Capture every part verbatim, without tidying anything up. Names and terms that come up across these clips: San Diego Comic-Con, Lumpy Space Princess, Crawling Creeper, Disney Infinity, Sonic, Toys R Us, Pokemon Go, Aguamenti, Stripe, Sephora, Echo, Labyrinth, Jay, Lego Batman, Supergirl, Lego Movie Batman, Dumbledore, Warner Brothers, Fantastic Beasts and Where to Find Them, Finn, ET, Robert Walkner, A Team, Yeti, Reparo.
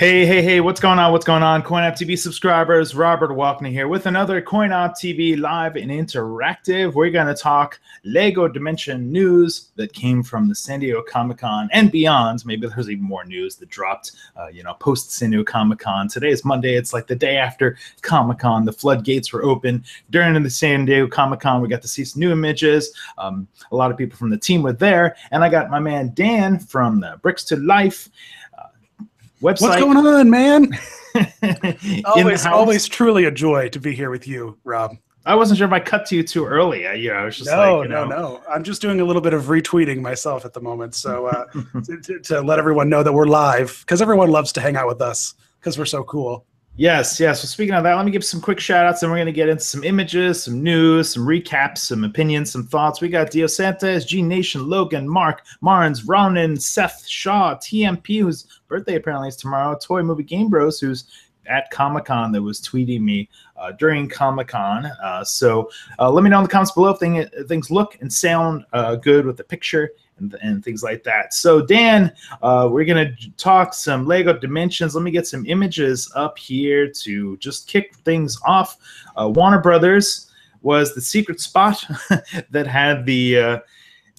Hey, hey, hey, what's going on? What's going on? CoinOpTV subscribers, Robert Walkner here with another CoinOpTV live and interactive. We're going to talk Lego Dimension news that came from the San Diego Comic-Con and beyond. Maybe there's even more news that dropped, uh, you know, post-San Diego Comic-Con. Today is Monday. It's like the day after Comic-Con. The floodgates were open. During the San Diego Comic-Con, we got to see some new images. Um, a lot of people from the team were there. And I got my man Dan from the Bricks to Life website. What's going on, man? always, always truly a joy to be here with you, Rob. I wasn't sure if I cut to you too early. I, you know, I was just no, like, you no, know. no. I'm just doing a little bit of retweeting myself at the moment, so uh, to, to, to let everyone know that we're live, because everyone loves to hang out with us because we're so cool. Yes, yes. So speaking of that, let me give some quick shout-outs, and we're going to get into some images, some news, some recaps, some opinions, some thoughts. We got Dio Santos, G Nation, Logan, Mark, Marins, Ronan, Seth, Shaw, T M P, whose birthday apparently is tomorrow, Toy Movie Game Bros, who's at Comic-Con, that was tweeting me uh, during Comic-Con. Uh, so uh, let me know in the comments below if thing, things look and sound uh, good with the picture and, and things like that. So Dan, uh, we're going to talk some Lego Dimensions. Let me get some images up here to just kick things off. Uh, Warner Brothers was the secret spot that had the uh,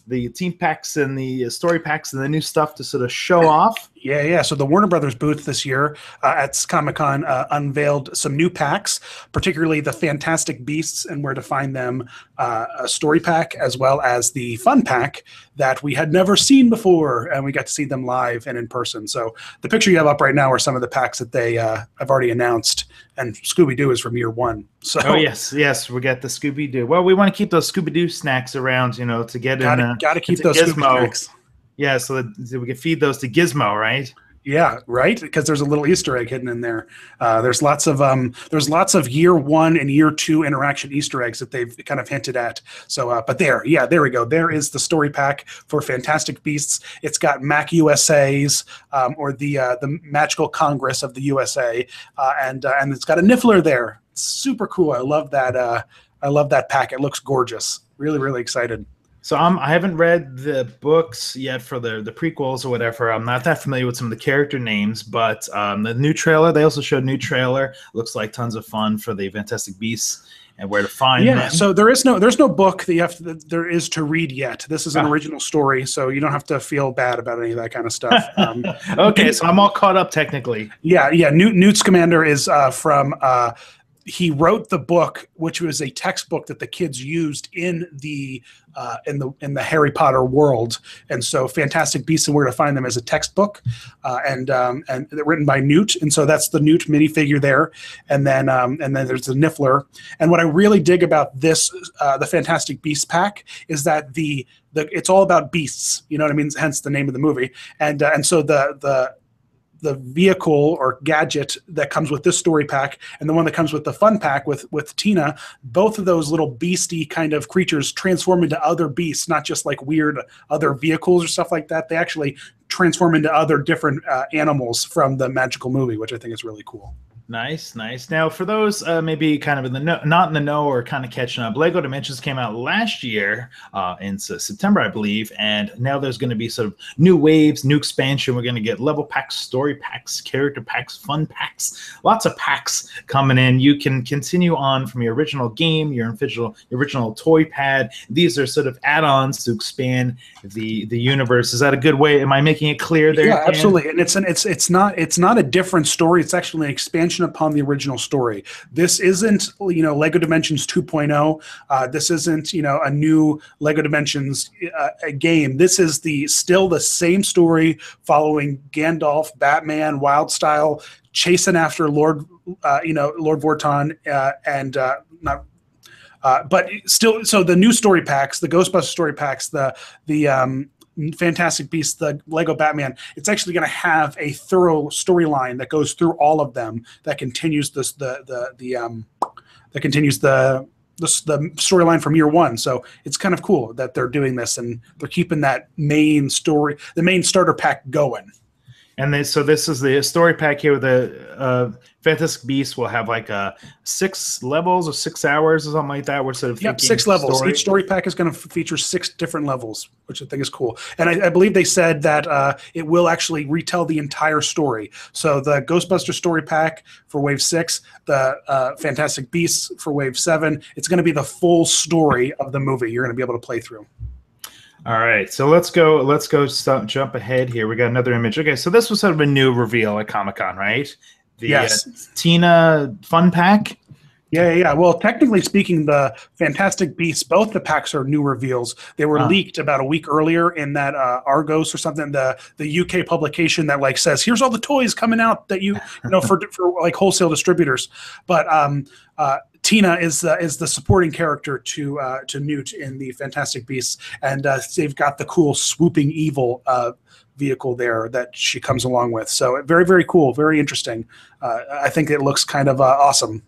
the team packs and the story packs and the new stuff to sort of show off. Yeah, yeah. So the Warner Brothers booth this year uh, at Comic-Con uh, unveiled some new packs, particularly the Fantastic Beasts and Where to Find Them uh, a story pack, as well as the fun pack that we had never seen before, and we got to see them live and in person. So the picture you have up right now are some of the packs that they uh, have already announced, and Scooby-Doo is from year one. So oh, yes, yes, we got the Scooby-Doo. Well, we want to keep those Scooby-Doo snacks around, you know, to get gotta, in uh, Got to keep those Gizmo. Scooby snacks. Yeah, so that we can feed those to Gizmo, right? Yeah, right. Because there's a little Easter egg hidden in there. Uh, there's lots of um, there's lots of year one and year two interaction Easter eggs that they've kind of hinted at. So, uh, but there, yeah, there we go. There is the story pack for Fantastic Beasts. It's got Mac U S A's um, or the uh, the Magical Congress of the U S A, uh, and uh, and it's got a Niffler there. It's super cool. I love that. Uh, I love that pack. It looks gorgeous. Really, really excited. So I'm, I haven't read the books yet for the, the prequels or whatever. I'm not that familiar with some of the character names, but um, the new trailer, they also showed new trailer. Looks like tons of fun for the Fantastic Beasts and Where to Find Them. Yeah, so there is no there's no book that you have to, that there is to read yet. This is an oh. original story, so you don't have to feel bad about any of that kind of stuff. Um, okay, so I'm all caught up technically. Yeah, yeah. Newt, Newt Scamander is uh, from... Uh, He wrote the book, which was a textbook that the kids used in the uh, in the in the Harry Potter world, and so Fantastic Beasts and Where to Find Them is a textbook, uh, and um, and written by Newt, and so that's the Newt minifigure there, and then um, and then there's the Niffler, and what I really dig about this uh, the Fantastic Beasts pack is that the the it's all about beasts, you know what I mean? Hence the name of the movie, and uh, and so the the. the vehicle or gadget that comes with this story pack and the one that comes with the fun pack with, with Tina, both of those little beasty kind of creatures transform into other beasts, not just like weird other vehicles or stuff like that. They actually transform into other different uh, animals from the magical movie, which I think is really cool. Nice, nice. Now, for those uh, maybe kind of in the no, not in the know or kind of catching up, Lego Dimensions came out last year uh, in uh, September, I believe, and now there's going to be sort of new waves, new expansion. We're going to get level packs, story packs, character packs, fun packs, lots of packs coming in. You can continue on from your original game, your original, your original toy pad. These are sort of add-ons to expand the the universe. Is that a good way? Am I making it clear there? Yeah, absolutely. And it's an it's it's not it's not a different story. It's actually an expansion upon the original story. This isn't, you know, Lego Dimensions two point oh. Uh, this isn't, you know, a new Lego Dimensions uh, a game. This is the still the same story following Gandalf, Batman, Wild Style, chasing after Lord, uh, you know, Lord Vorton, uh, and uh, not. Uh, but still, so the new story packs, the Ghostbusters story packs, the the. Um, Fantastic Beasts, the Lego Batman, it's actually going to have a thorough storyline that goes through all of them that continues this the the the um that continues the the, the storyline from year one. So it's kind of cool that they're doing this and they're keeping that main story, the main starter pack going. And then, so this is the story pack here with the uh, Fantastic Beasts will have like a six levels or six hours or something like that. We're sort of yep, six levels. Story. Each story pack is going to feature six different levels, which I think is cool. And I, I believe they said that uh, it will actually retell the entire story. So the Ghostbusters story pack for Wave Six, the uh, Fantastic Beasts for Wave Seven. It's going to be the full story of the movie. You're going to be able to play through. All right, so let's go. Let's go. Stop, jump ahead here. We got another image. Okay, so this was sort of a new reveal at Comic-Con, right? The, yes. Uh, Tina Fun Pack. Yeah, yeah, yeah. Well, technically speaking, the Fantastic Beasts, both the packs are new reveals. They were uh. leaked about a week earlier in that uh, Argos or something, the the U K publication that like says, "Here's all the toys coming out that you, you know, for for like wholesale distributors." But um, uh. Tina is uh, is the supporting character to uh, to Newt in the Fantastic Beasts, and uh, they've got the cool Swooping Evil uh, vehicle there that she comes along with. So very, very cool, very interesting. Uh, I think it looks kind of uh, awesome.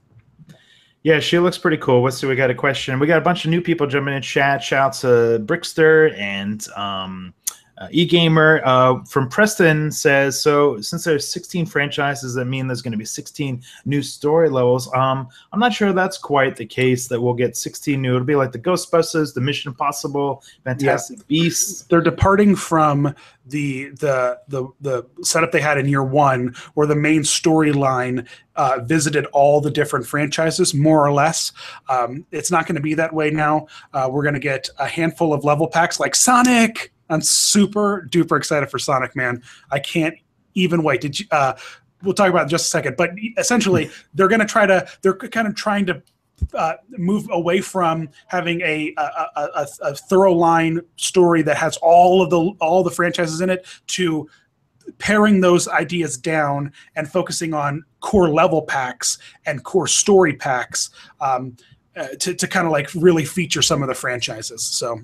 Yeah, she looks pretty cool. Let's see, we got a question. We got a bunch of new people jumping in chat. Shouts to Brickster and um, uh, eGamer uh, from Preston says, so since there's sixteen franchises, that mean there's going to be sixteen new story levels. Um, I'm not sure that's quite the case that we'll get sixteen new. It'll be like the Ghostbusters, the Mission Impossible, Fantastic yeah. Beasts. They're departing from the the the the setup they had in year one, where the main storyline uh, visited all the different franchises, more or less. Um, it's not going to be that way now. Uh, we're going to get a handful of level packs like Sonic. I'm super duper excited for Sonic, man. I can't even wait. Did you, uh, we'll talk about it in just a second, but essentially they're going to try to, they're kind of trying to uh, move away from having a, a, a, a thorough line story that has all of the, all the franchises in it to paring those ideas down and focusing on core level packs and core story packs um, uh, to, to kind of like really feature some of the franchises. So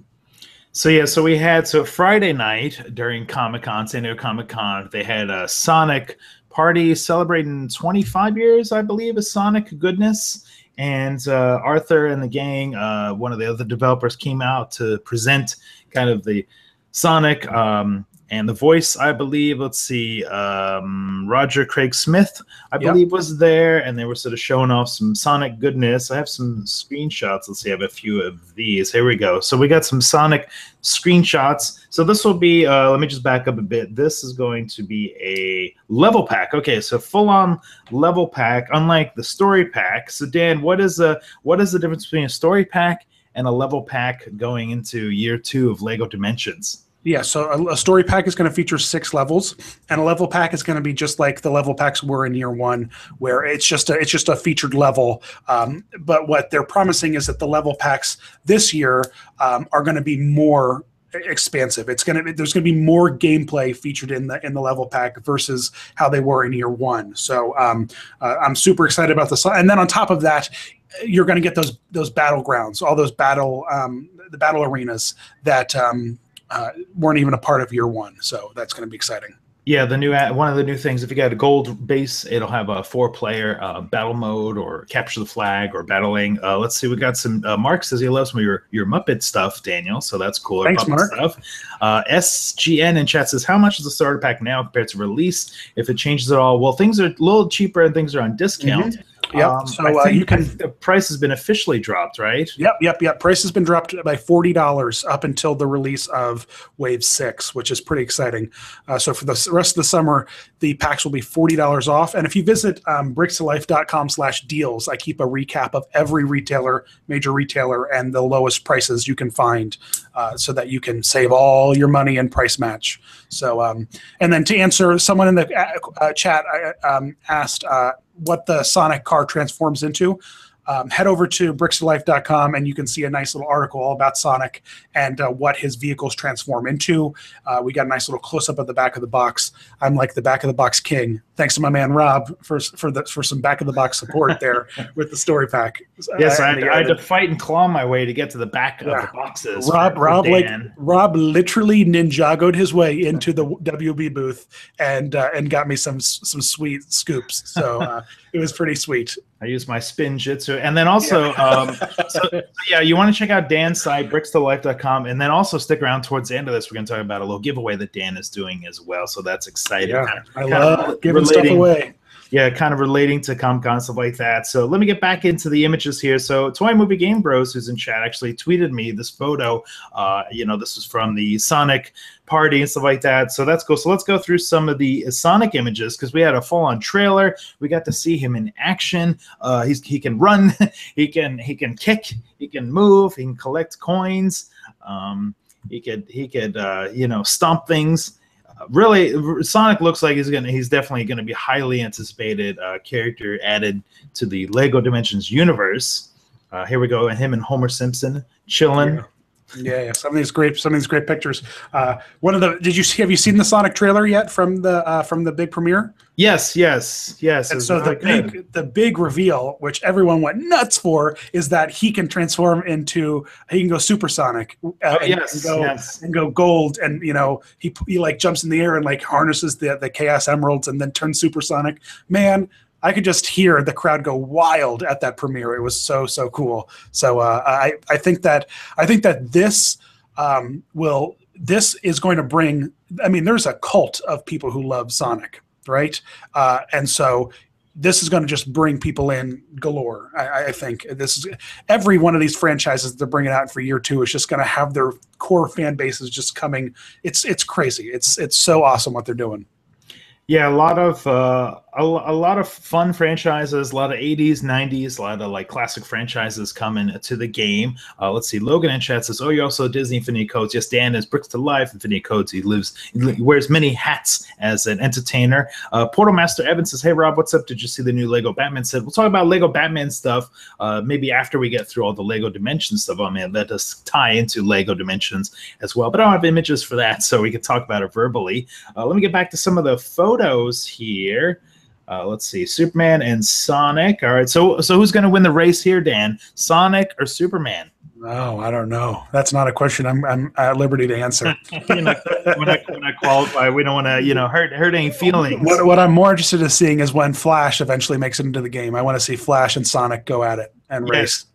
So, yeah, so we had, so Friday night during Comic-Con, San Diego Comic-Con, they had a Sonic party celebrating twenty-five years, I believe, of Sonic goodness. And uh, Arthur and the gang, uh, one of the other developers, came out to present kind of the Sonic um, and the voice, I believe. Let's see, um, Roger Craig Smith, I yep. believe, was there. And they were sort of showing off some Sonic goodness. I have some screenshots. Let's see, I have a few of these. Here we go. So we got some Sonic screenshots. So this will be, uh, let me just back up a bit. This is going to be a level pack. Okay, so full-on level pack, unlike the story pack. So, Dan, what is a, what is the difference between a story pack and a level pack going into year two of Lego Dimensions? Yeah, so a story pack is going to feature six levels, and a level pack is going to be just like the level packs were in year one, where it's just a, it's just a featured level. Um, but what they're promising is that the level packs this year um, are going to be more expansive. It's going to be, there's going to be more gameplay featured in the in the level pack versus how they were in year one. So um, uh, I'm super excited about this. And then on top of that, you're going to get those those battlegrounds, all those battle um, the battle arenas that. Um, Uh, weren't even a part of year one, so that's going to be exciting. Yeah, the new one of the new things. If you got a gold base, it'll have a four-player uh, battle mode or capture the flag or battling. Uh, let's see, we got some. Uh, Mark says he loves some of your your Muppet stuff, Daniel. So that's cool. Thanks, Muppet Mark. Stuff. Uh, S G N in chat says, how much is the starter pack now compared to release? If it changes at all, well, things are a little cheaper and things are on discount. Mm-hmm. Yeah, um, so uh, you can. The price has been officially dropped, right? Yep, yep, yep. Price has been dropped by forty dollars up until the release of Wave Six, which is pretty exciting. Uh, so for the rest of the summer, the packs will be forty dollars off. And if you visit um, bricks to life dot com slash deals, I keep a recap of every retailer, major retailer, and the lowest prices you can find, uh, so that you can save all your money and price match. So, um, and then to answer, someone in the uh, chat uh, um, asked. Uh, what the Sonic car transforms into, um, head over to bricks to life dot com and you can see a nice little article all about Sonic and uh, what his vehicles transform into. Uh, we got a nice little close-up of the back of the box. I'm like the back-of-the-box king. Thanks to my man Rob for for, the, for some back-of-the-box support there with the story pack. Yes, uh, I, had, the, I had to fight and claw my way to get to the back yeah. of the boxes. Rob, for, Rob, for like, Rob literally ninjagoed his way into the W B booth and uh, and got me some some sweet scoops. So uh, it was pretty sweet. I use my spin jitsu. And then also, yeah, um, so, yeah you want to check out Dan's site, bricks to life dot com. And then also stick around towards the end of this. We're going to talk about a little giveaway that Dan is doing as well. So that's exciting. Yeah, kind of, I kind love of giving relating, stuff away. Yeah, kind of relating to Comic-Con, stuff like that. So let me get back into the images here. So Toy Movie Game Bros, who's in chat, actually tweeted me this photo. Uh, you know, this was from the Sonic party and stuff like that. So that's cool. So let's go through some of the Sonic images because we had a full-on trailer. We got to see him in action. Uh, he's, he can run. he can he can kick. He can move. He can collect coins. Um, he could he could uh, you know, stomp things. Really, Sonic looks like he's gonna—he's definitely gonna be highly anticipated uh, character added to the Lego Dimensions universe. Uh, here we go, and him and Homer Simpson chilling. Yeah. yeah, yeah. Some of these great, some of these great pictures. Uh, one of the—did you see? Have you seen the Sonic trailer yet from the uh, from the big premiere? Yes, yes, yes. And so the big, good. the big reveal, which everyone went nuts for, is that he can transform into he can go supersonic, uh, oh, and, yes, and go, yes, and go gold, and you know he he like jumps in the air and like harnesses the the Chaos Emeralds and then turns supersonic. Man, I could just hear the crowd go wild at that premiere. It was so so cool. So uh, I I think that I think that this um, will this is going to bring. I mean, there's a cult of people who love Sonic. Right, uh, and so this is going to just bring people in galore. I, I think this is every one of these franchises that they're bringing out for year two is just going to have their core fan bases just coming. It's it's crazy. It's it's so awesome what they're doing. Yeah, a lot of uh, a, a lot of fun franchises, a lot of eighties, nineties, a lot of like classic franchises coming to the game. Uh, let's see, Logan in chat says, "Oh, you're also Disney Infinity Codes." Yes, Dan is Bricks to Life Infinity Codes. He lives, he wears many hats as an entertainer. Uh, Portal Master Evan says, "Hey Rob, what's up? Did you see the new Lego Batman set?" We'll talk about Lego Batman stuff uh, maybe after we get through all the Lego Dimensions stuff. Oh man, that does tie into Lego Dimensions as well. But I don't have images for that, so we can talk about it verbally. Uh, let me get back to some of the photos here. Uh, let's see, Superman and Sonic. All right, so so who's going to win the race here, Dan? Sonic or Superman? No, I don't know. That's not a question I'm I'm at liberty to answer. you know, when, I, when I qualify, we don't want to you know hurt hurt any feelings. What what I'm more interested in seeing is when Flash eventually makes it into the game. I want to see Flash and Sonic go at it and yes. race.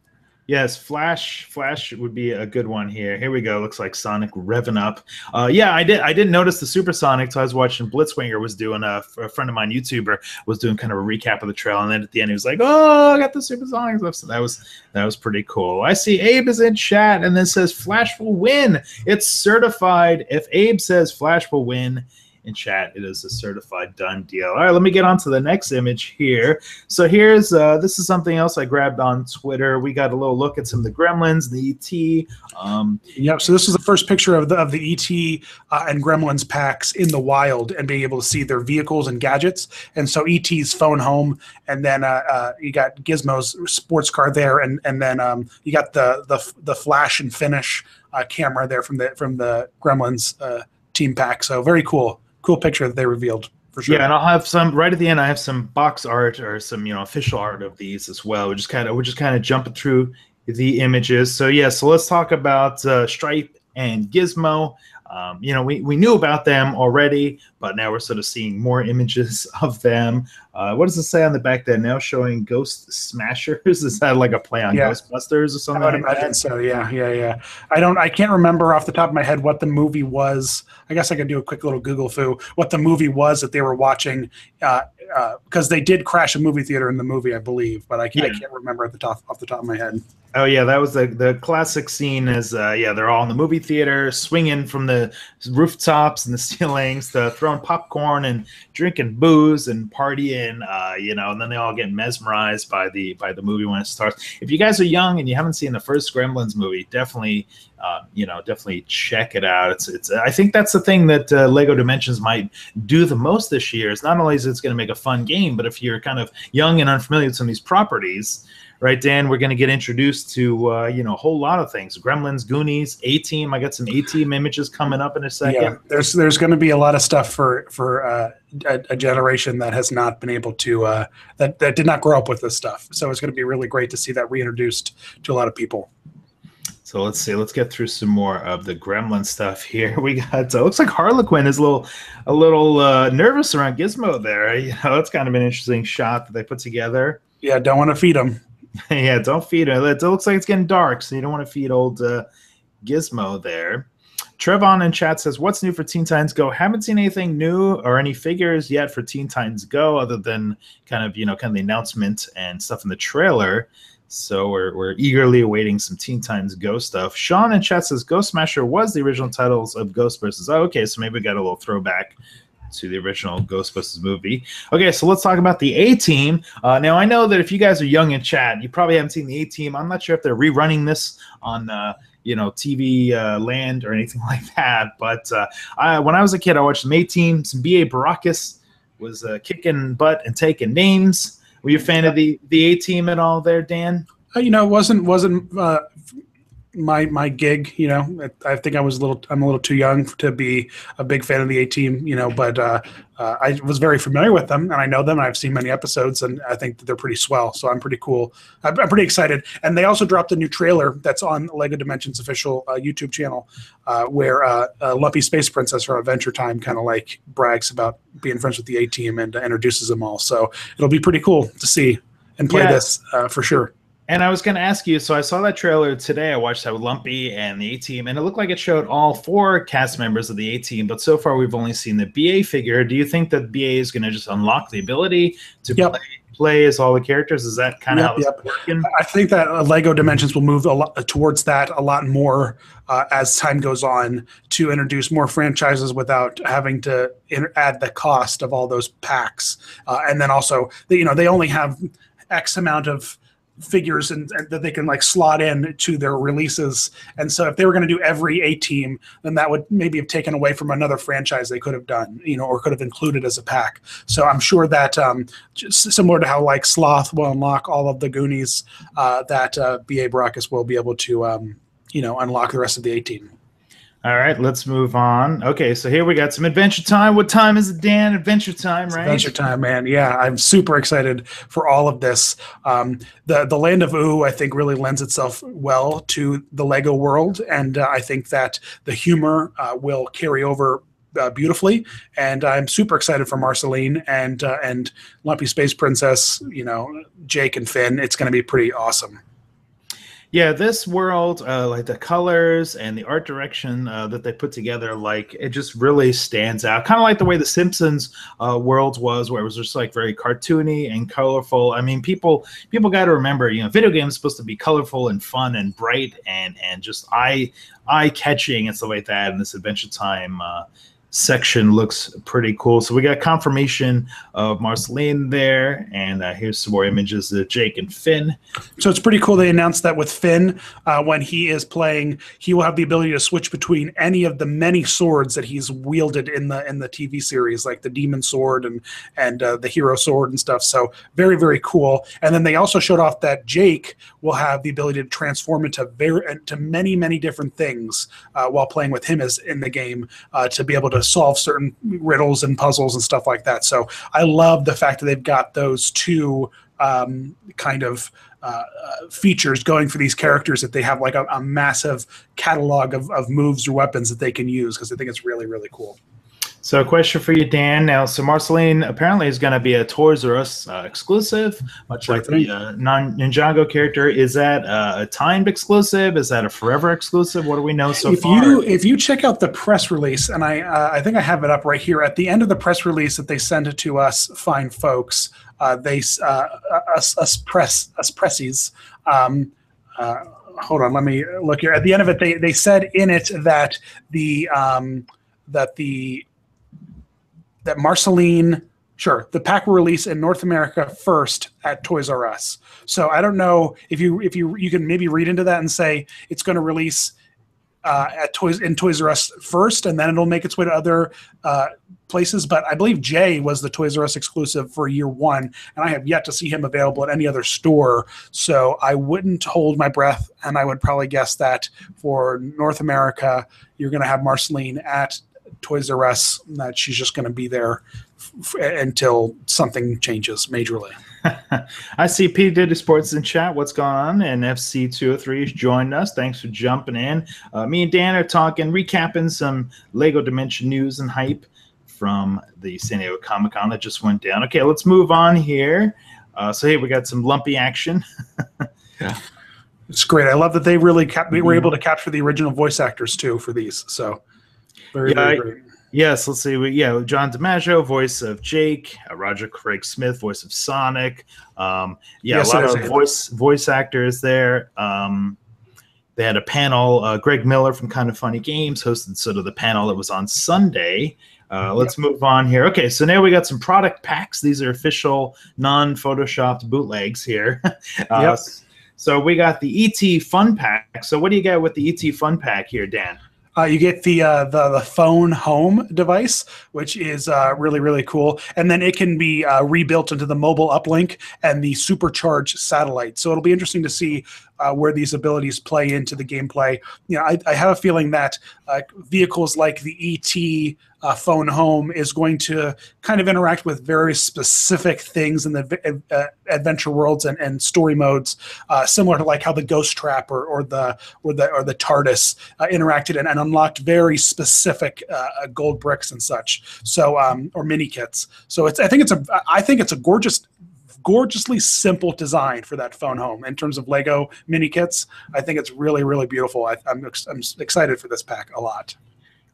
Yes, Flash. Flash would be a good one here. Here we go. Looks like Sonic revving up. Uh, yeah, I did. I didn't notice the Supersonic. So I was watching Blitzwinger was doing a, a friend of mine, YouTuber, was doing kind of a recap of the trail, and then at the end he was like, "Oh, I got the Supersonic stuff." So that was that was pretty cool. I see Abe is in chat, and then says Flash will win. It's certified. If Abe says Flash will win in chat, it is a certified done deal. All right, let me get on to the next image here. So here's uh, this is something else I grabbed on Twitter. We got a little look at some of the Gremlins, the E T. Um, yep. So this is the first picture of the of the E T uh, and Gremlins packs in the wild and being able to see their vehicles and gadgets. And so E T's phone home, and then uh, uh, you got Gizmo's sports car there, and and then um, you got the the the Flash and Finish uh, camera there from the from the Gremlins uh, team pack. So very cool. Cool picture that they revealed for sure. Yeah, and I'll have some right at the end. I have some box art or some you know official art of these as well. We're just kind of we're just kind of jumping through the images. So yeah, so let's talk about uh, Stripe and Gizmo. Um, you know, we we knew about them already, but now we're sort of seeing more images of them. Uh, what does it say on the back there? Now showing Ghost Smashers. Is that like a play on yeah. Ghostbusters or something? I would like imagine that? So. Yeah, yeah, yeah. I don't. I can't remember off the top of my head what the movie was. I guess I could do a quick little Google foo. What the movie was that they were watching, because uh, uh, they did crash a movie theater in the movie, I believe. But I can't, yeah. I can't remember at the top off the top of my head. Oh yeah, that was the the classic scene. Is uh, yeah, they're all in the movie theater, swinging from the rooftops and the ceilings, to throwing popcorn and drinking booze and partying. Uh, you know, and then they all get mesmerized by the by the movie when it starts. If you guys are young and you haven't seen the first Gremlins movie, definitely, uh, you know, definitely check it out. It's it's. I think that's the thing that uh, Lego Dimensions might do the most this year. Is not only is it's going to make a fun game, but if you're kind of young and unfamiliar with some of these properties, right, Dan, we're going to get introduced to uh, you know a whole lot of things: Gremlins, Goonies, A Team. I got some A Team images coming up in a second. Yeah, there's there's going to be a lot of stuff for for. Uh, A, a generation that has not been able to uh, that that did not grow up with this stuff. So it's going to be really great to see that reintroduced to a lot of people. So let's see. Let's get through some more of the Gremlin stuff here. We got. Uh, looks like Harlequin is a little a little uh, nervous around Gizmo there. You know, that's kind of an interesting shot that they put together. Yeah, don't want to feed him. Yeah, don't feed him. It looks like it's getting dark, so you don't want to feed old uh, Gizmo there. Trevon in chat says, what's new for Teen Titans Go? Haven't seen anything new or any figures yet for Teen Titans Go other than kind of, you know, kind of the announcement and stuff in the trailer. So we're, we're eagerly awaiting some Teen Titans Go stuff. Sean in chat says, Ghost Smasher was the original titles of Ghostbusters. Oh, okay, so maybe we got a little throwback to the original Ghostbusters movie. Okay, so let's talk about the A Team. Uh, now, I know that if you guys are young in chat, you probably haven't seen the A Team. I'm not sure if they're rerunning this on uh, you know, T V uh, land or anything like that. But uh, I, when I was a kid, I watched some A Team. Some B A Baracus was uh, kicking butt and taking names. Were you a fan of the the A Team at all, there, Dan? Uh, you know, it wasn't wasn't uh, my my gig. You know, I, I think I was a little I'm a little too young to be a big fan of the A Team. You know, but uh, uh, I was very familiar with them, and I know them, and I've seen many episodes, and I think that they're pretty swell. So I'm pretty cool. I'm, I'm pretty excited. And they also dropped a new trailer that's on Lego Dimensions official uh, YouTube channel, uh, where uh, uh, Lumpy Space Princess from Adventure Time kind of like brags about being friends with the A Team and uh, introduces them all, so it'll be pretty cool to see and play yeah. this uh, for sure. And I was going to ask you, so I saw that trailer today. I watched that with Lumpy and the A Team, and it looked like it showed all four cast members of the A Team, but so far we've only seen the B A figure. Do you think that B A is going to just unlock the ability to yep. play? play as all the characters? Is that kind of yep, how it's yep. working? I think that uh, Lego Dimensions will move a lot, uh, towards that a lot more uh, as time goes on to introduce more franchises without having to add the cost of all those packs. Uh, and then also, they, you know, they only have X amount of figures and, and that they can like slot in to their releases. And so if they were going to do every A Team, then that would maybe have taken away from another franchise they could have done, you know, or could have included as a pack. So I'm sure that um, just similar to how like Sloth will unlock all of the Goonies, uh, that uh, B A Baracus will be able to, um, you know, unlock the rest of the A Team. All right, let's move on. Okay, so here we got some Adventure Time. What time is it, Dan? Adventure Time, right? Adventure Time, man. Yeah, I'm super excited for all of this. Um, the the Land of Ooh, I think, really lends itself well to the Lego world, and uh, I think that the humor uh, will carry over uh, beautifully. And I'm super excited for Marceline and uh, and Lumpy Space Princess. You know, Jake and Finn. It's going to be pretty awesome. Yeah, this world, uh, like the colors and the art direction uh, that they put together, like it just really stands out. Kind of like the way the Simpsons uh, world was, where it was just like very cartoony and colorful. I mean, people people got to remember, you know, video games are supposed to be colorful and fun and bright and and just eye eye catching and stuff like that. And this Adventure Time Uh, section looks pretty cool. So we got confirmation of Marceline there, and uh, here's some more images of Jake and Finn. So it's pretty cool they announced that with Finn, uh, when he is playing, he will have the ability to switch between any of the many swords that he's wielded in the in the T V series, like the demon sword and and uh, the hero sword and stuff. So very, very cool. And then they also showed off that Jake will have the ability to transform into very to many many different things uh, while playing with him as in the game uh, to be able to solve certain riddles and puzzles and stuff like that. So I love the fact that they've got those two um, kind of uh, features going for these characters, that they have like a, a massive catalog of, of moves or weapons that they can use, because I think it's really, really cool. So a question for you, Dan. Now, so Marceline apparently is going to be a Toys R Us uh, exclusive, much like the uh, non-Ninjago character. Is that uh, a timed exclusive? Is that a forever exclusive? What do we know so if far? You, if you check out the press release, and I, uh, I think I have it up right here, at the end of the press release that they sent it to us, fine folks, uh, they uh, us, us press us pressies. Um, uh, hold on, let me look here. At the end of it, they they said in it that the um, that the that Marceline, sure, the pack will release in North America first at Toys R Us. So I don't know if you if you you can maybe read into that and say it's going to release uh, at Toys in Toys R Us first, and then it'll make its way to other uh, places. But I believe Jay was the Toys R Us exclusive for year one, and I have yet to see him available at any other store. So I wouldn't hold my breath, and I would probably guess that for North America, you're going to have Marceline at Toys R Us, that she's just going to be there f until something changes majorly. I see P. Diddy Sports in chat. What's going on? And F C two oh three has joined us. Thanks for jumping in. Uh, me and Dan are talking, recapping some Lego Dimension news and hype from the San Diego Comic-Con that just went down. Okay, let's move on here. Uh, so, hey, we got some lumpy action. Yeah. It's great. I love that they really cap- they were able to capture the original voice actors, too, for these. So, very, yeah, very great. I, yes, let's see. We, yeah, John DiMaggio, voice of Jake. Uh, Roger Craig Smith, voice of Sonic. Um, yeah, yes, a lot of voice voice actors there. Um, they had a panel. Uh, Greg Miller from Kind of Funny Games hosted sort of the panel that was on Sunday. Uh, let's move on here. Okay, so now we got some product packs. These are official, non-photoshopped bootlegs here. uh, yep. So we got the E T Fun Pack. So what do you get with the E T Fun Pack here, Dan? Uh, you get the, uh, the the phone home device, which is uh, really, really cool. And then it can be uh, rebuilt into the mobile uplink and the supercharged satellite. So it'll be interesting to see uh, where these abilities play into the gameplay. You know, I, I have a feeling that uh, vehicles like the E T uh, phone home is going to kind of interact with very specific things in the uh, adventure worlds and, and story modes, uh, similar to like how the Ghost Trap or, or the or the or the TARDIS uh, interacted and, and unlocked very specific uh, gold bricks and such. So um, or mini kits. So it's I think it's a I think it's a gorgeous. gorgeously simple design for that phone home in terms of Lego mini kits. I think it's really, really beautiful. I, I'm, ex- I'm excited for this pack a lot.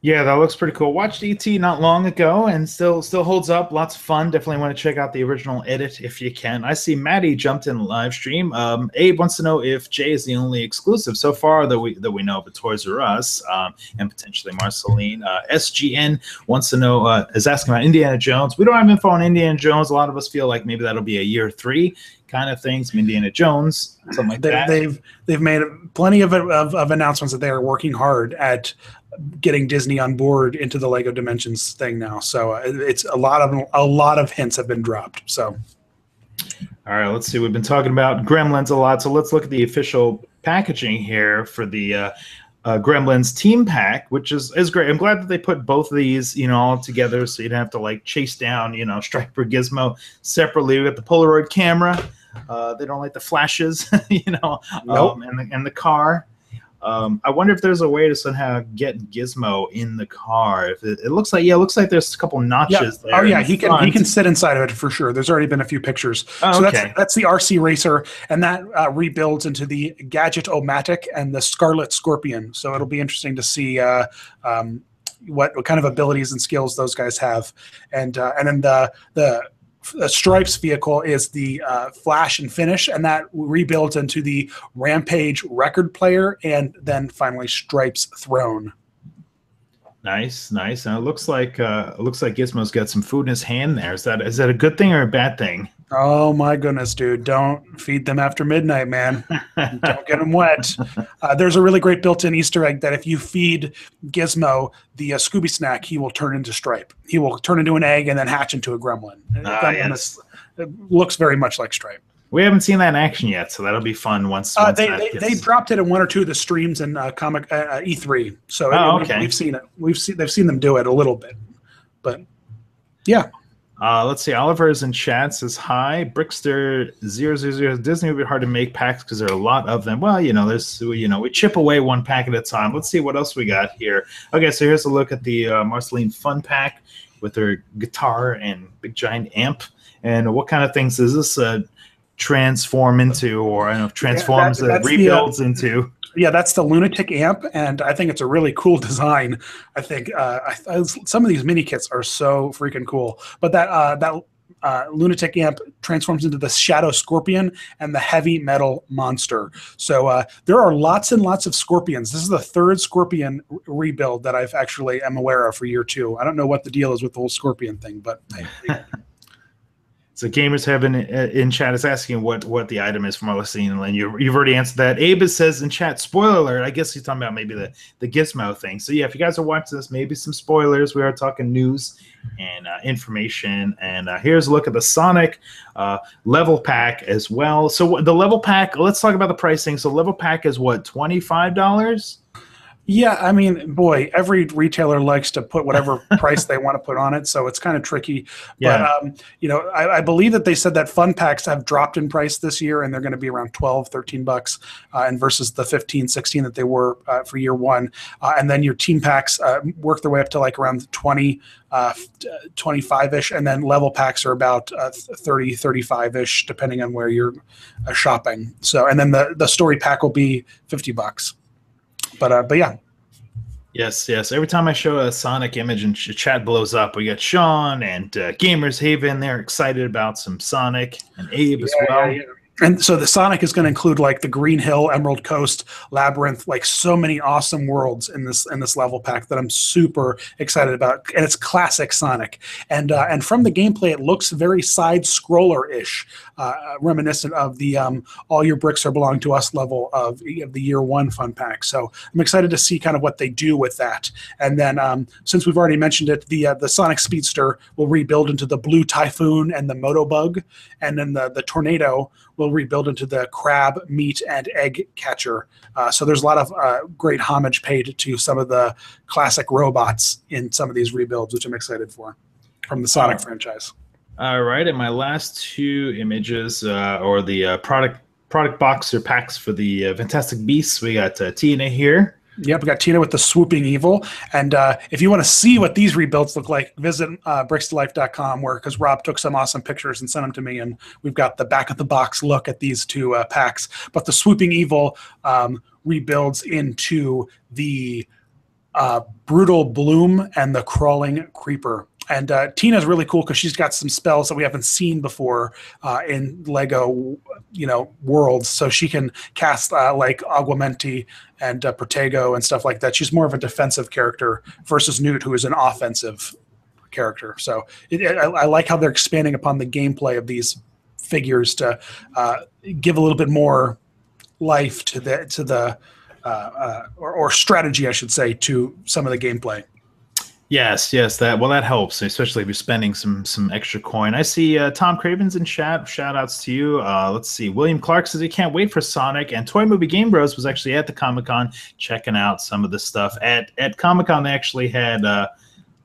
Yeah, that looks pretty cool. Watched E T not long ago and still still holds up. Lots of fun. Definitely want to check out the original edit if you can. I see Maddie jumped in live stream. Um, Abe wants to know if Jay is the only exclusive so far that we that we know of at Toys R Us um, and potentially Marceline. Uh, S G N wants to know, uh, is asking about Indiana Jones. We don't have info on Indiana Jones. A lot of us feel like maybe that'll be a year three kind of things. Some Indiana Jones, something like they, that. They've, they've made plenty of, of, of announcements that they are working hard at getting Disney on board into the Lego Dimensions thing now. So uh, it's a lot of a lot of hints have been dropped. So, all right, let's see. We've been talking about Gremlins a lot, so let's look at the official packaging here for the uh, uh, Gremlins Team Pack, which is is great. I'm glad that they put both of these, you know, all together, so you don't have to like chase down, you know, Stripe or Gizmo separately. We got the Polaroid camera. Uh, they don't like the flashes, you know, nope. um, and the, and the car. Um, I wonder if there's a way to somehow get Gizmo in the car. If it, it looks like, yeah, it looks like there's a couple notches yeah. there. Oh yeah, he front. can he can sit inside of it for sure. There's already been a few pictures. Oh, so okay. that's that's the R C Racer, and that uh, rebuilds into the Gadget-O-Matic and the Scarlet Scorpion. So it'll be interesting to see uh, um, what what kind of abilities and skills those guys have, and uh, and then the the. Uh, Stripe's vehicle is the uh, Flash and Finish, and that rebuilds into the Rampage record player, and then finally Stripe's throne. Nice, nice. And it looks like uh, it looks like Gizmo's got some food in his hand there. Is that is that a good thing or a bad thing? Oh my goodness, dude! Don't feed them after midnight, man. Don't get them wet. Uh, there's a really great built-in Easter egg that if you feed Gizmo the uh, Scooby snack, he will turn into Stripe. He will turn into an egg and then hatch into a gremlin. Ah, gremlin yes. is, it looks very much like Stripe. We haven't seen that in action yet, so that'll be fun once. Uh, once they that they, gets... they dropped it in one or two of the streams in uh, comic uh, E three, so oh, it, okay. we've, we've seen it. We've seen they've seen them do it a little bit, but yeah. Uh, let's see. Oliver's in chat says hi. Brickster zero zero zero. Disney would be hard to make packs because there are a lot of them. Well, you know, there's you know we chip away one pack at a time. Let's see what else we got here. Okay, so here's a look at the uh, Marceline Fun Pack with her guitar and big giant amp. And what kind of things is this? Uh, transform into, or I don't know, transforms yeah, that, and rebuilds the, uh, into. Yeah, that's the Lunatic Amp, and I think it's a really cool design. I think uh, I, I, some of these mini kits are so freaking cool. But that uh, that uh, Lunatic Amp transforms into the Shadow Scorpion and the Heavy Metal Monster. So uh, there are lots and lots of scorpions. This is the third scorpion re- rebuild that I've actually am aware of for year two. I don't know what the deal is with the whole scorpion thing, but. I, I, So Gamers Heaven in chat is asking what, what the item is from Marceline, and you, you've already answered that. Abe says in chat, spoiler alert. I guess he's talking about maybe the, the Gizmo thing. So, yeah, if you guys are watching this, maybe some spoilers. We are talking news and uh, information. And uh, here's a look at the Sonic uh, level pack as well. So the level pack, let's talk about the pricing. So level pack is what, twenty-five dollars? Yeah, I mean, boy, every retailer likes to put whatever price they want to put on it, so it's kind of tricky. Yeah. But, um, you know, I, I believe that they said that fun packs have dropped in price this year, and they're going to be around twelve, thirteen bucks, uh, and versus the fifteen, sixteen that they were uh, for year one. Uh, and then your team packs uh, work their way up to like around twenty, twenty-five-ish, and then level packs are about uh, thirty, thirty-five-ish, depending on where you're uh, shopping. So, and then the, the story pack will be fifty bucks. But, uh, but yeah. Yes, yes. Every time I show a Sonic image and chat blows up, we got Sean and uh, Gamers Haven. They're excited about some Sonic and Abe yeah, as well. Yeah, yeah. And so the Sonic is going to include like the Green Hill, Emerald Coast, Labyrinth, like so many awesome worlds in this in this level pack that I'm super excited about. And it's classic Sonic. And uh, and from the gameplay, it looks very side scroller ish, uh, reminiscent of the um, "All Your Bricks Are Belong to Us" level of, of the Year One Fun Pack. So I'm excited to see kind of what they do with that. And then um, since we've already mentioned it, the uh, the Sonic Speedster will rebuild into the Blue Typhoon and the Moto Bug, and then the the Tornado will rebuild into the crab, meat, and egg catcher. Uh, so there's a lot of uh, great homage paid to some of the classic robots in some of these rebuilds, which I'm excited for from the Sonic uh, franchise. All right, and my last two images uh, or the uh, product product box or packs for the uh, Fantastic Beasts. We got uh, Tina here. Yep, we got Tina with the Swooping Evil. And uh, if you want to see what these rebuilds look like, visit uh, bricks to life dot com, where, because Rob took some awesome pictures and sent them to me, and we've got the back-of-the-box look at these two uh, packs. But the Swooping Evil um, rebuilds into the uh, Brutal Bloom and the Crawling Creeper. And uh, Tina's really cool because she's got some spells that we haven't seen before uh, in Lego, you know, worlds. So she can cast uh, like Aguamenti and uh, Protego and stuff like that. She's more of a defensive character versus Newt, who is an offensive character. So it, it, I, I like how they're expanding upon the gameplay of these figures to uh, give a little bit more life to the to the uh, uh, or, or strategy, I should say, to some of the gameplay. Yes, yes, that well, that helps, especially if you're spending some some extra coin. I see uh, Tom Craven's in chat. Shout outs to you. Uh, let's see. William Clark says he can't wait for Sonic. And Toy Movie Game Bros was actually at the Comic-Con checking out some of the stuff. At at Comic-Con, they actually had uh,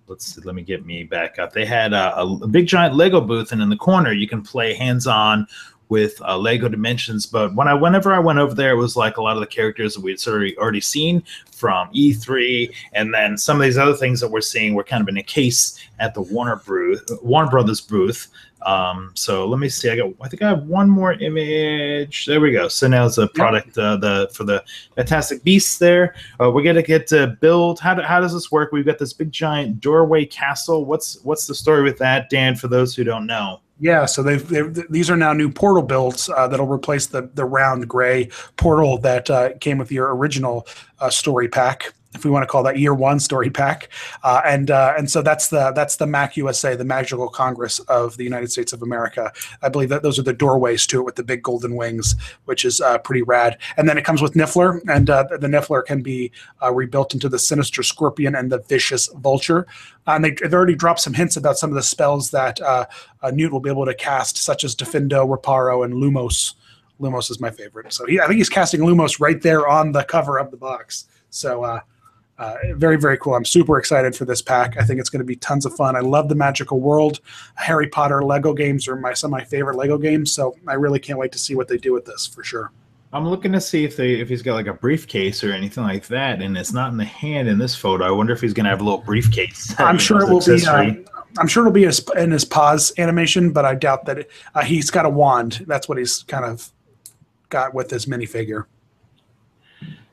let's see, let me get me back up. They had uh, a, a big giant Lego booth, and in the corner you can play hands-on with uh, Lego Dimensions. But when I, whenever I went over there, it was like a lot of the characters that we'd sort of already seen from E three, and then some of these other things that we're seeing were kind of in a case at the Warner booth, Warner Brothers booth. Um, so let me see. I got. I think I have one more image. There we go. So now it's a product uh, the for the Fantastic Beasts. There, uh, we're gonna get to build. How do, how does this work? We've got this big giant doorway castle. What's what's the story with that, Dan? For those who don't know. Yeah, so they've, they've, these are now new portal builds uh, that'll replace the, the round gray portal that uh, came with your original uh, story pack, if we want to call that year one story pack. Uh, and uh, and so that's the that's the MAC U S A, the Magical Congress of the United States of America. I believe that those are the doorways to it with the big golden wings, which is uh, pretty rad. And then it comes with Niffler, and uh, the Niffler can be uh, rebuilt into the Sinister Scorpion and the Vicious Vulture. And they, they've already dropped some hints about some of the spells that uh, uh, Newt will be able to cast, such as Defendo, Reparo, and Lumos. Lumos is my favorite. So he, I think he's casting Lumos right there on the cover of the box. So... Uh, Uh, very, very cool. I'm super excited for this pack. I think it's going to be tons of fun. I love the magical world. Harry Potter Lego games are my, some of my favorite Lego games, so I really can't wait to see what they do with this for sure. I'm looking to see if they if he's got like a briefcase or anything like that, and it's not in the hand in this photo. I wonder if he's going to have a little briefcase. I'm sure it will be. Uh, I'm sure it'll be in his paws animation, but I doubt that it, uh, he's got a wand. That's what he's kind of got with his minifigure.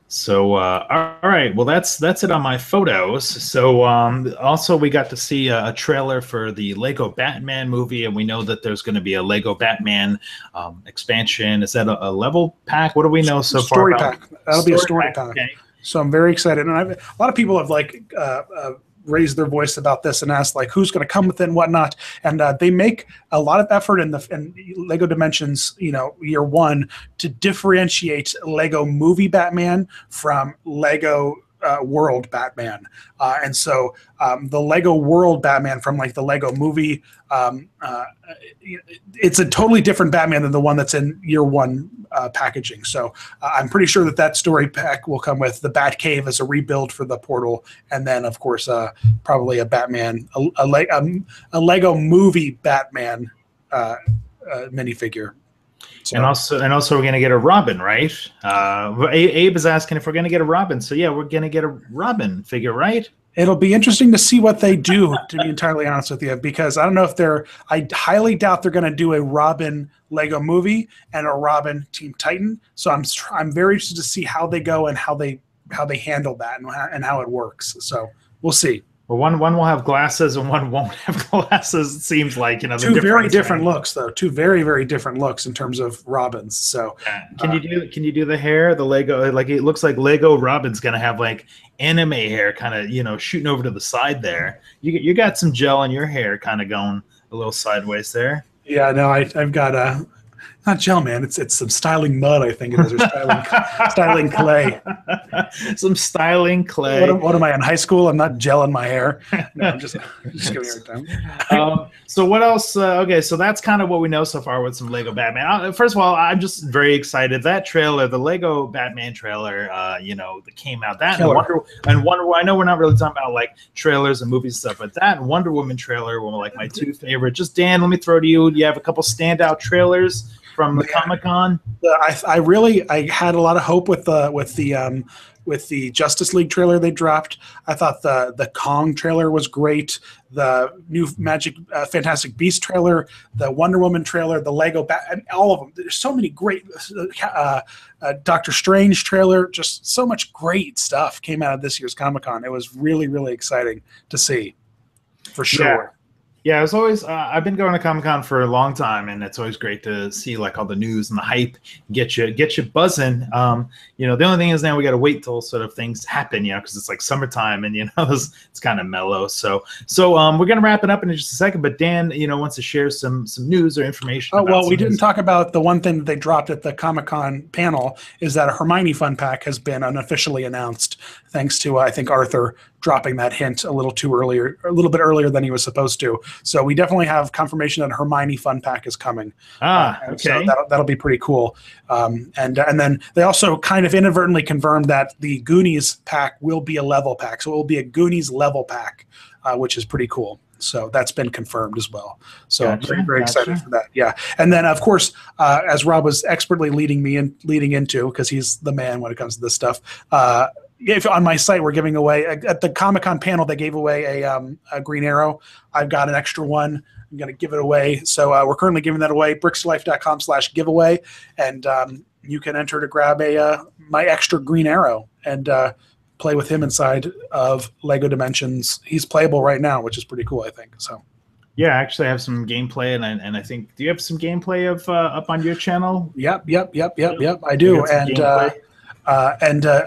So, uh, all right. Well, that's that's it on my photos. So, um, also, we got to see a, a trailer for the Lego Batman movie, and we know that there's going to be a Lego Batman um, expansion. Is that a, a level pack? What do we know so story far? Story pack. That'll story be a story pack. pack. Okay. So I'm very excited. And I've, a lot of people have, like, uh, uh, raised their voice about this and asked, like, who's going to come with it and whatnot. And uh, they make a lot of effort in the in Lego Dimensions, you know, year one, to differentiate Lego Movie Batman from Lego uh, World Batman. Uh, and so um, the Lego World Batman from, like, the Lego Movie, um, uh, it's a totally different Batman than the one that's in year one uh, packaging. So uh, I'm pretty sure that that story pack will come with the Batcave as a rebuild for the portal, and then of course uh, probably a Batman, a, a, Le a, a Lego movie Batman uh, uh, minifigure. So. And also, and also, we're gonna get a Robin, right? Uh, Abe is asking if we're gonna get a Robin. So yeah, we're gonna get a Robin figure, right? It'll be interesting to see what they do, to be entirely honest with you, because I don't know if they're. I highly doubt they're going to do a Robin Lego movie and a Robin Teen Titan. So I'm I'm very interested to see how they go and how they how they handle that and how, and how it works. So we'll see. Well, one one will have glasses and one won't have glasses. It seems like, you know, two very different looks, though. Two very very different looks in terms of Robins. So yeah. Can uh, you do can you do the hair? The Lego, like, it looks like Lego Robin's going to have like anime hair, kind of, you know, shooting over to the side there. You you got some gel in your hair, kind of going a little sideways there. Yeah, no, I I've got a not gel, man. It's it's some styling mud, I think it is, or styling styling clay. Some styling clay. What, what am I in high school? I'm not geling my hair. No, I'm just just giving it time. Um, so what else? Uh, okay, so that's kind of what we know so far with some Lego Batman. I, first of all, I'm just very excited. That trailer, the Lego Batman trailer, uh, you know, that came out. That and Wonder, and Wonder Woman. I know we're not really talking about like trailers and movies and stuff, but that and Wonder Woman trailer were like my two favorite. Just Dan, let me throw to you. Do you have a couple standout trailers from the Comic-Con? I, I really I had a lot of hope with the with the um, with the Justice League trailer they dropped. I thought the the Kong trailer was great. The new Magic uh, Fantastic Beasts trailer, the Wonder Woman trailer, the Lego Bat, I mean, all of them. There's so many great uh, uh, Doctor Strange trailer. Just so much great stuff came out of this year's Comic-Con. It was really really exciting to see, for sure. Yeah. Yeah, it's always. Uh, I've been going to Comic-Con for a long time, and it's always great to see like all the news and the hype get you get you buzzing. Um, you know, the only thing is now we got to wait till sort of things happen, you know, because it's like summertime, and you know it's, it's kind of mellow. So, so um, we're gonna wrap it up in just a second. But Dan, you know, wants to share some some news or information. Oh well, we didn't talk about the one thing that they dropped at the Comic-Con panel is that a Hermione Fun Pack has been unofficially announced, thanks to uh, I think Arthur dropping that hint a little too earlier, a little bit earlier than he was supposed to. So we definitely have confirmation that Hermione Fun Pack is coming. Ah, uh, okay. So that'll, that'll be pretty cool. Um, and and then they also kind of inadvertently confirmed that the Goonies pack will be a level pack, so it will be a Goonies level pack, uh, which is pretty cool. So that's been confirmed as well. So gotcha, I'm very, very gotcha. excited for that. Yeah, and then of course, uh, as Rob was expertly leading me in, leading into, because he's the man when it comes to this stuff. Uh, If on my site, we're giving away at the Comic-Con panel, they gave away a, um, a Green Arrow. I've got an extra one. I'm going to give it away. So uh, we're currently giving that away. bricks to life dot com slash giveaway, and um, you can enter to grab a uh, my extra Green Arrow and uh, play with him inside of Lego Dimensions. He's playable right now, which is pretty cool, I think. So. Yeah, actually, I have some gameplay, and I, and I think, do you have some gameplay of uh, up on your channel? Yep, yep, yep, yep, yep. I do, and. Uh, Uh, and uh,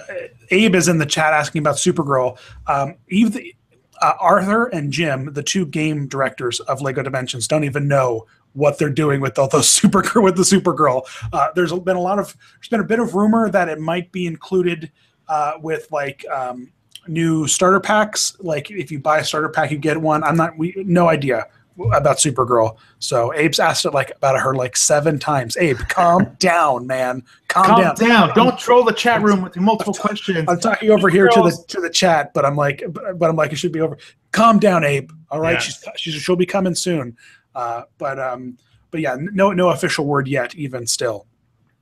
Abe is in the chat asking about Supergirl. Um, Eve, uh, Arthur and Jim, the two game directors of Lego Dimensions, don't even know what they're doing with all those Supergirl with the Supergirl. Uh, there's been a lot of there's been a bit of rumor that it might be included uh, with like um, new starter packs. Like if you buy a starter pack, you get one. I'm not we no idea about Supergirl. So Abe's asked it like about her like seven times. Abe, calm down, man. Calm, calm down. down. Don't troll the chat room with multiple I'm questions. I'm talking over here to the to the chat, but I'm like, but I'm like, it should be over. Calm down, Abe. All right, yeah. she's, she's she'll be coming soon. Uh, but um, but yeah, no no official word yet, even still.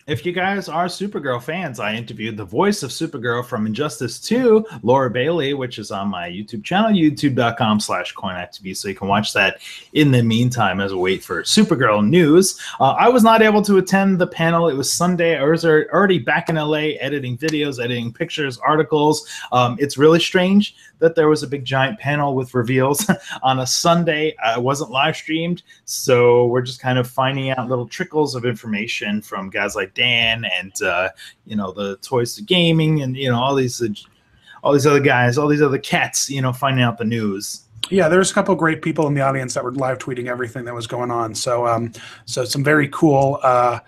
If you guys are Supergirl fans, I interviewed the voice of Supergirl from Injustice two, Laura Bailey, which is on my YouTube channel, youtube dot com slash coin op T V, so you can watch that in the meantime as a wait for Supergirl news. Uh, I was not able to attend the panel. It was Sunday. I was already back in L A editing videos, editing pictures, articles. Um, it's really strange that there was a big giant panel with reveals on a Sunday. Uh, it wasn't live streamed, so we're just kind of finding out little trickles of information from guys like Dan and uh, you know, the Toys to Gaming, and you know, all these uh, all these other guys, all these other cats, you know, finding out the news. Yeah, there's a couple of great people in the audience that were live tweeting everything that was going on. So um, so some very cool uh,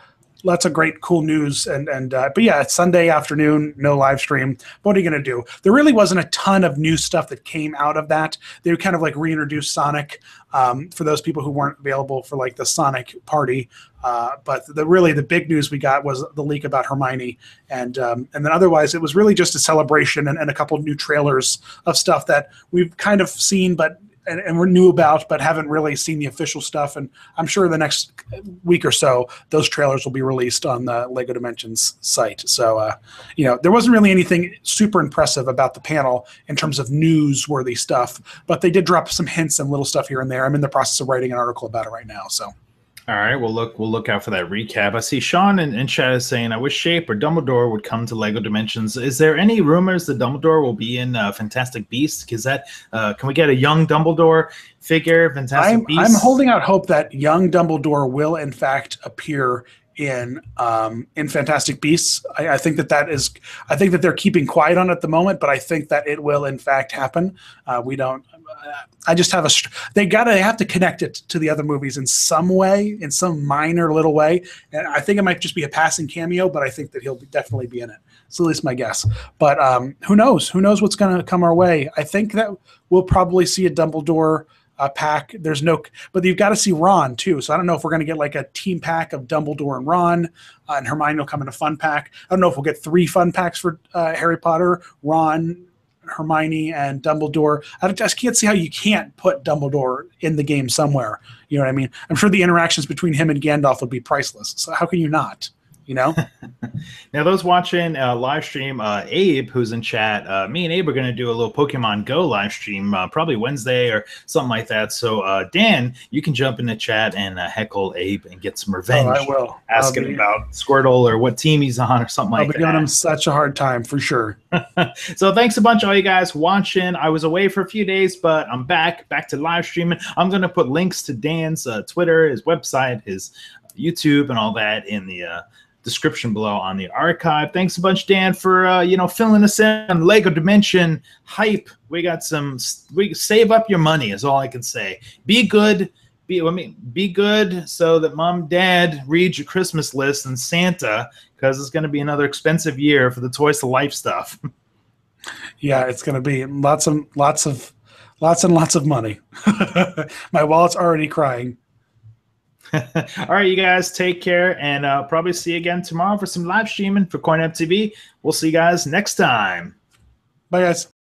lots of great, cool news. And, and uh, but yeah, it's Sunday afternoon, no live stream. What are you going to do? There really wasn't a ton of new stuff that came out of that. They kind of like reintroduced Sonic um, for those people who weren't available for like the Sonic party. Uh, but the really the big news we got was the leak about Hermione. And um, and then otherwise, it was really just a celebration and, and a couple of new trailers of stuff that we've kind of seen, but And, and we knew about, but haven't really seen the official stuff. And I'm sure the next week or so, those trailers will be released on the Lego Dimensions site. So, uh, you know, there wasn't really anything super impressive about the panel in terms of newsworthy stuff, but they did drop some hints and little stuff here and there. I'm in the process of writing an article about it right now. So, all right, we'll look. We'll look out for that recap. I see Sean in, in chat is saying, "I wish Shape or Dumbledore would come to Lego Dimensions." Is there any rumors that Dumbledore will be in uh, Fantastic Beasts? Because that uh, can we get a young Dumbledore figure? Fantastic I'm, Beasts. I'm holding out hope that young Dumbledore will in fact appear in um, in Fantastic Beasts. I, I think that that is. I think that they're keeping quiet on it at the moment, but I think that it will in fact happen. Uh, we don't. I just have a. They gotta. They have to connect it to the other movies in some way, in some minor little way. And I think it might just be a passing cameo, but I think that he'll be, definitely be in it. It's at least my guess. But um, who knows? Who knows what's gonna come our way? I think that we'll probably see a Dumbledore uh, pack. There's no. But you've got to see Ron too. So I don't know if we're gonna get like a team pack of Dumbledore and Ron, uh, and Hermione will come in a fun pack. I don't know if we'll get three fun packs for uh, Harry Potter, Ron, Hermione, and Dumbledore. I just can't see how you can't put Dumbledore in the game somewhere. You know what I mean? I'm sure the interactions between him and Gandalf would be priceless. So how can you not? You know. Now, those watching uh, live stream, uh, Abe, who's in chat, uh, me and Abe are going to do a little Pokemon Go live stream, uh, probably Wednesday or something like that. So, uh, Dan, you can jump in the chat and uh, heckle Abe and get some revenge. Oh, I will. Ask I'll him be, about Squirtle or what team he's on or something like that. I'll be giving him such a hard time for sure. So, thanks a bunch, all you guys watching. I was away for a few days, but I'm back, back to live streaming. I'm going to put links to Dan's uh, Twitter, his website, his uh, YouTube, and all that in the uh, description below on the archive. Thanks a bunch, Dan, for uh, you know, filling us in on Lego Dimension hype. We got some. We save up your money is all I can say. Be good. Be I mean, be good so that mom, dad reads your Christmas list and Santa, because it's going to be another expensive year for the Toys to Life stuff. Yeah, it's going to be lots of lots of lots and lots of money. My wallet's already crying. All right, you guys, take care, and uh, probably see you again tomorrow for some live streaming for CoinOpTV. We'll see you guys next time. Bye, guys.